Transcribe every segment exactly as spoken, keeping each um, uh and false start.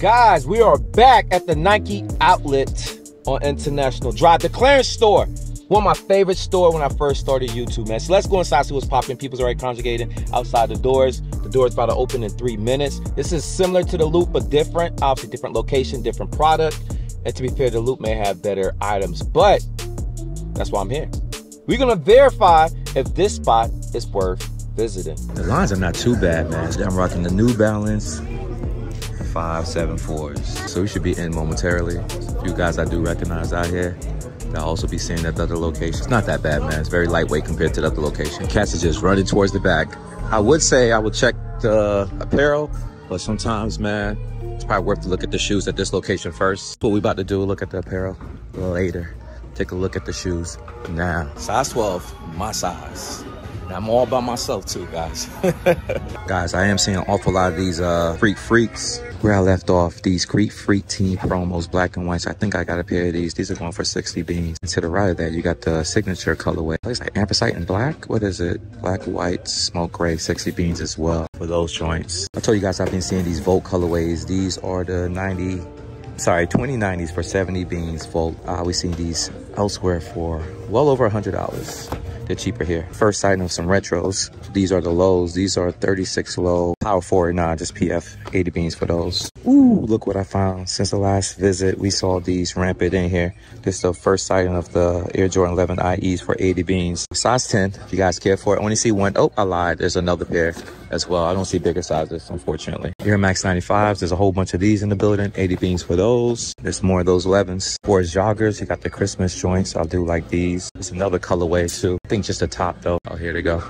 Guys, we are back at the Nike outlet on International Drive, the clearance store. One of my favorite store when I first started YouTube, man. So let's go inside, see what's popping. People's already congregating outside the doors. The door's about to open in three minutes. This is similar to the Loop, but different. Obviously, different location, different product. And to be fair, the Loop may have better items, but that's why I'm here. We're gonna verify if this spot is worth visiting. The lines are not too bad, man. I'm rocking the New Balance five seven fours. So we should be in momentarily. A few guys I do recognize out here. I'll also be seeing at the other location. It's not that bad, man. It's very lightweight compared to the other location. Cats are just running towards the back. I would say I would check the apparel, but sometimes, man, it's probably worth to look at the shoes at this location first. What we about to do, look at the apparel later. Take a look at the shoes now. Size twelve, my size. And I'm all by myself too, guys. Guys, I am seeing an awful lot of these uh, Greek Freaks. Where I left off, these Greek Freak team promos, black and whites. I think I got a pair of these. These are going for sixty beans. And to the right of that, you got the signature colorway. It's like Ampersite in black. What is it? Black, white, smoke gray, sixty beans as well for those joints. I told you guys I've been seeing these Volt colorways. These are the ninety, sorry, twenty nineties for seventy beans Volt. Uh, we've seen these elsewhere for well over one hundred dollars. They're cheaper here. First sighting of some retros. These are the lows. These are thirty-six low. Power forty-nine, just P F. eighty beans for those. Ooh, look what I found. Since the last visit, we saw these rampant in here. This is the first sighting of the Air Jordan eleven I Es for eighty beans. Size ten, if you guys care for it. Only see one. Oh, I lied. There's another pair as well. I don't see bigger sizes, unfortunately. Air Max ninety-fives. There's a whole bunch of these in the building. eighty beans for those. There's more of those elevens. For joggers, you got the Christmas joints. I do like these. There's another colorway too. I think just the top though. Oh, here they go.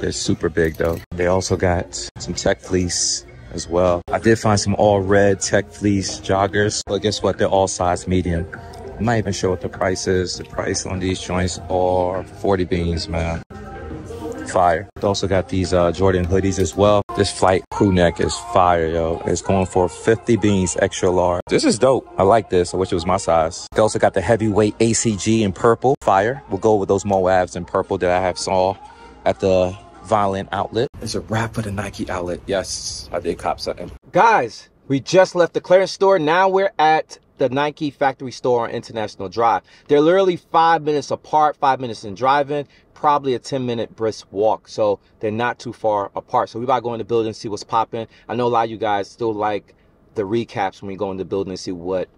They're super big though. They also got some tech fleece as well. I did find some all red tech fleece joggers, but guess what? They're all size medium. I'm not even sure what the price is. The price on these joints are forty beans, man. Fire. They also got these uh, Jordan hoodies as well. This flight crew neck is fire, yo. It's going for fifty beans extra large. This is dope. I like this. I wish it was my size. They also got the heavyweight A C G in purple. Fire. We'll go with those Moabs in purple that I have saw at the Violent outlet. It's a wrap for the Nike outlet. Yes, I did cop something. Guys, we just left the clearance store. Now we're at the Nike factory store on International Drive. They're literally five minutes apart, five minutes in driving, probably a ten minute brisk walk. So they're not too far apart. So we about to go in the building and see what's popping. I know a lot of you guys still like the recaps when we go in the building and see what,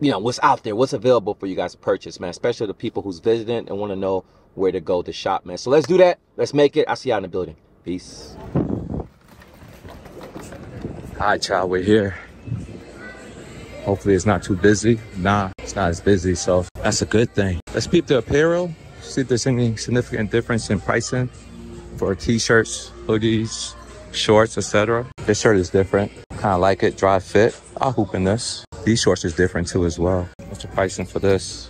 you know, what's out there, what's available for you guys to purchase, man, especially the people who's visiting and want to know where to go to shop, man. So let's do that. Let's make it. I'll see y'all in the building. Peace. All right, y'all, we're here. Hopefully it's not too busy. Nah, it's not as busy, so that's a good thing. Let's peep the apparel, see if there's any significant difference in pricing for t-shirts, hoodies, shorts, et cetera. This shirt is different. Kind of like it, dry fit. I'll hoop in this. These shorts is different too as well. What's the pricing for this?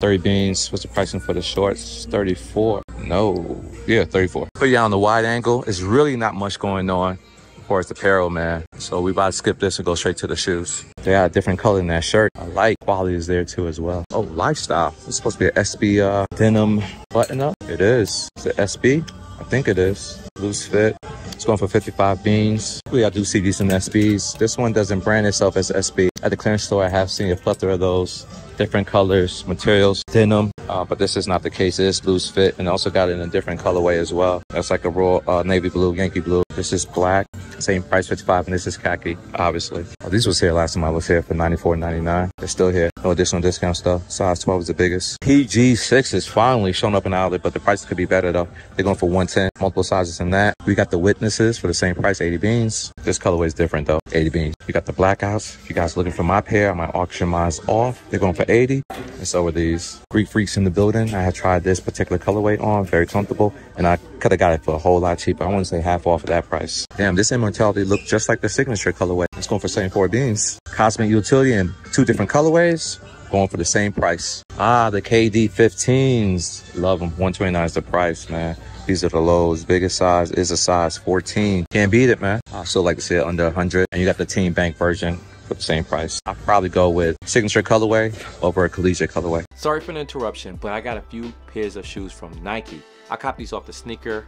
thirty beans. What's the pricing for the shorts? thirty-four. No. Yeah, thirty-four. Put you on the wide angle. It's really not much going on as far as the apparel, man. So we about to skip this and go straight to the shoes. They got a different color in that shirt. I like quality is there too as well. Oh, lifestyle. It's supposed to be an S B uh, denim button up. It is. Is it S B? I think it is. Loose fit. It's going for fifty-five beans. We I do see these in S Bs. This one doesn't brand itself as S B. At the clearance store, I have seen a plethora of those. Different colors, materials, denim. Uh, but this is not the case. It is loose fit. And also got it in a different colorway as well. That's like a raw uh, navy blue, Yankee blue. This is black. Same price, fifty-five. And this is khaki, obviously. Oh, these was here last time I was here for ninety-four ninety-nine. They're still here. No additional discount stuff. Size twelve is the biggest. P G six is finally showing up in the outlet, but the price could be better though. They're going for one ten. Multiple sizes in that. We got the witnesses for the same price, eighty beans. This colorway is different though, eighty beans. You got the blackouts. If you guys looking for my pair, I might auction mine off. They're going for eighty. And so are these Greek Freaks in the building. I have tried this particular colorway on, very comfortable, and I could have got it for a whole lot cheaper. I want to say half off of that price. Damn, this Immortality looked just like the signature colorway. It's going for seventy-four beans. Cosmic Utility in two different colorways, going for the same price. Ah, the K D fifteens. Love them. one twenty-nine is the price, man. These are the lows. Biggest size is a size fourteen. Can't beat it, man. I still like to see it under one hundred. And you got the Team Bank version. for the same price. I'll probably go with signature colorway over a collegiate colorway. Sorry for the interruption, but I got a few pairs of shoes from Nike. I copped these off the Sneaker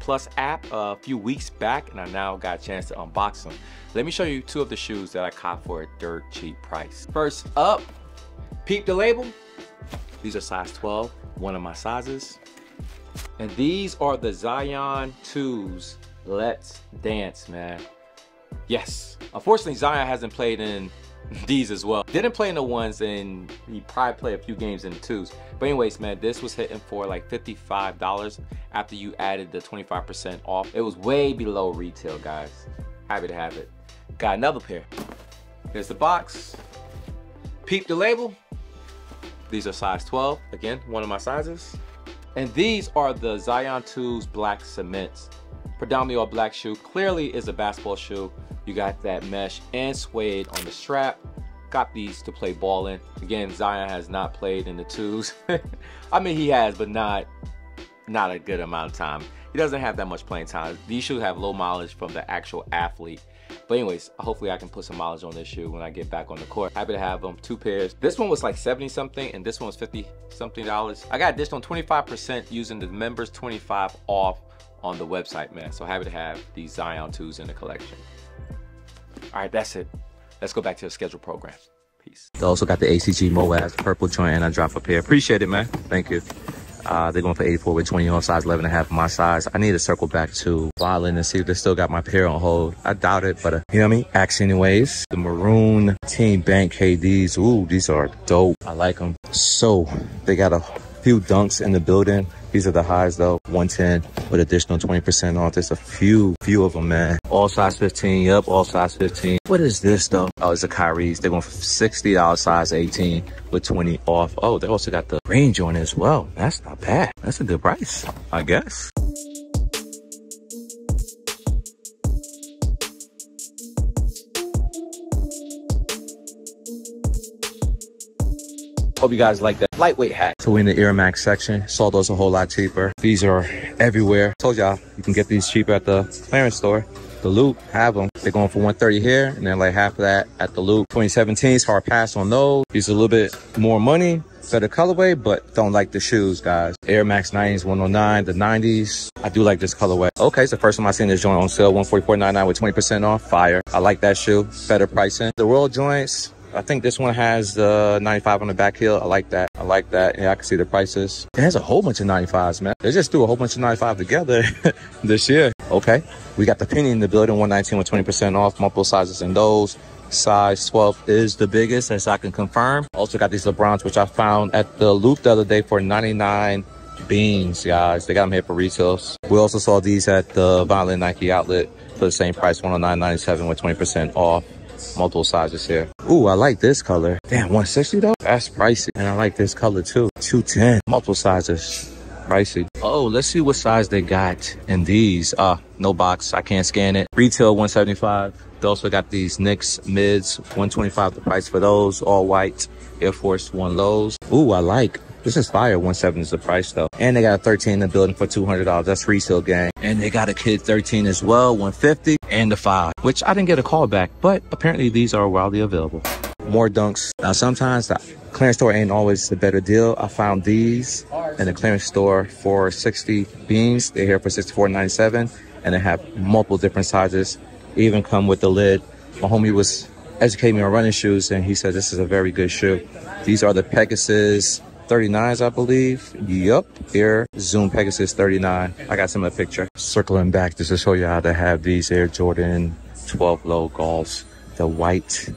Plus app a few weeks back, and I now got a chance to unbox them. Let me show you two of the shoes that I copped for a dirt cheap price. First up, peep the label. These are size twelve, one of my sizes. And these are the Zion twos. Let's dance, man. Yes, unfortunately Zion hasn't played in these as well. Didn't play in the ones, and he probably played a few games in the twos. But anyways, man, this was hitting for like fifty-five dollars after you added the twenty-five percent off. It was way below retail, guys. Happy to have it. Got another pair. Here's the box. Peep the label. These are size twelve, again, one of my sizes. And these are the Zion twos Black Cements. Predominantly all black shoe, clearly is a basketball shoe. You got that mesh and suede on the strap. Got these to play ball in. Again, Zion has not played in the twos. I mean, he has, but not, not a good amount of time. He doesn't have that much playing time. These shoes have low mileage from the actual athlete. But anyways, hopefully I can put some mileage on this shoe when I get back on the court. Happy to have them, two pairs. This one was like seventy something, and this one was fifty something dollars. I got additional twenty-five percent using the members twenty-five off on the website, man. So happy to have these Zion twos in the collection. All right, that's it. Let's go back to the scheduled program. Peace. They also got the A C G Moab purple joint, and I drop up here. Appreciate it, man. Thank you. Uh, they're going for eighty-four with twenty on, size eleven and a half, my size. I need to circle back to Wildin and see if they still got my pair on hold. I doubt it, but uh, you know what I mean? Axe anyways. The maroon Team Bank K Ds. Ooh, these are dope. I like them. So they got a few dunks in the building. These are the highs though, one ten with additional twenty percent off. There's a few, few of them, man. All size fifteen, yep, all size fifteen. What is this though? Oh, it's the Kyrie's. They're going for sixty dollars, size eighteen with twenty off. Oh, they also got the green joint as well. That's not bad. That's a good price, I guess. Hope you guys like that lightweight hat. So we're in the Air Max section. Saw those a whole lot cheaper. These are everywhere. Told y'all you can get these cheaper at the clearance store. The Loop have them. They're going for one thirty here, and then like half of that at the Loop. twenty seventeens, hard pass on those. These are a little bit more money, better colorway, but don't like the shoes, guys. Air Max nineties, one oh nine, the nineties. I do like this colorway. Okay, it's the first time I seen this joint on sale, one forty-four ninety-nine with twenty percent off. Fire. I like that shoe. Better pricing. The Royal joints. I think this one has the uh, ninety-five on the back heel. I like that. I like that. Yeah, I can see the prices. There's a whole bunch of ninety-fives, man. They just threw a whole bunch of ninety-five together this year. Okay. We got the Penny in the building, one nineteen with twenty percent off. Multiple sizes in those. Size twelve is the biggest, as I can confirm. Also got these LeBrons, which I found at the Loop the other day for ninety-nine beans, guys. They got them here for retails. We also saw these at the Violent Nike outlet for the same price, one oh nine ninety-seven with twenty percent off. Multiple sizes here. Ooh, I like this color. Damn, one sixty though? That's pricey. And I like this color too. two ten. Multiple sizes. Pricey. Oh, let's see what size they got in these. Uh, no box. I can't scan it. Retail one seventy-five. They also got these Knicks mids. one twenty-five the price for those. All white. Air Force One lows. Ooh, I like. This is fire. one seventy is the price though. And they got a thirteen in the building for two hundred dollars. That's resale gang. And they got a kid thirteen as well, one fifty, and the five, which I didn't get a call back, but apparently these are wildly available. More dunks. Now sometimes the clearance store ain't always the better deal. I found these in the clearance store for sixty beans. They're here for sixty-four ninety-seven, and they have multiple different sizes. They even come with the lid. My homie was educating me on running shoes, and he said this is a very good shoe. These are the Pegasus thirty-nines, I believe. Yup. Air Zoom Pegasus thirty-nine. I got some of the picture. Circling back just to show you how to have these Air Jordan twelve low golfs. The white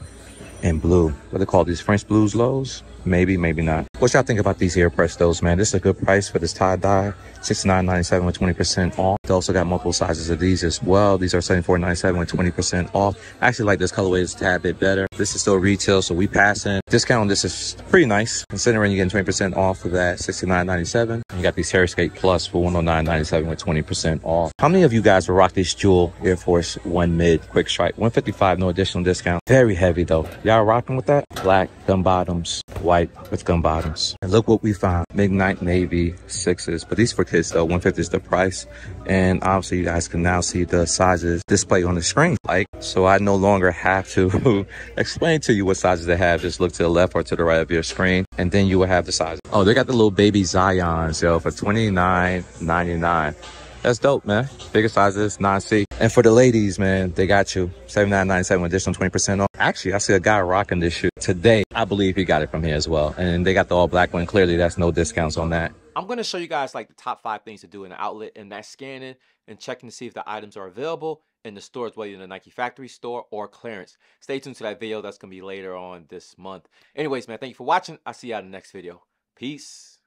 and blue. What do they call these? French blues lows? Maybe, maybe not. What y'all think about these Air Prestos, man? This is a good price for this tie-dye. sixty-nine ninety-seven with twenty percent off. They also got multiple sizes of these as well. These are seventy-four ninety-seven with twenty percent off. I actually like this colorway. It's a tad bit better. This is still retail, so we passing. Discount on this is pretty nice. Considering you're getting twenty percent off of that, sixty-nine ninety-seven. You got these Terrascape Plus for one oh nine ninety-seven with twenty percent off. How many of you guys will rock this Jewel Air Force One mid quick stripe? one fifty-five, no additional discount. Very heavy though. Y'all rocking with that? Black gum bottoms, white with gum bottoms. sixes. And look what we found, midnight navy sixes, but these for kids though. One fifty is the price, and obviously you guys can now see the sizes displayed on the screen. Like, so I no longer have to explain to you what sizes they have. Just look to the left or to the right of your screen, and then you will have the sizes. Oh, they got the little baby Zions, yo, for twenty-nine ninety-nine. That's dope, man. Bigger sizes, nine C. And for the ladies, man, they got you. seventy-nine ninety-seven, additional twenty percent off. Actually, I see a guy rocking this shoe today. I believe he got it from here as well. And they got the all black one. Clearly, that's no discounts on that. I'm going to show you guys like the top five things to do in the outlet, and that's scanning and checking to see if the items are available in the stores, whether in the Nike factory store or clearance. Stay tuned to that video. That's going to be later on this month. Anyways, man, thank you for watching. I'll see you all in the next video. Peace.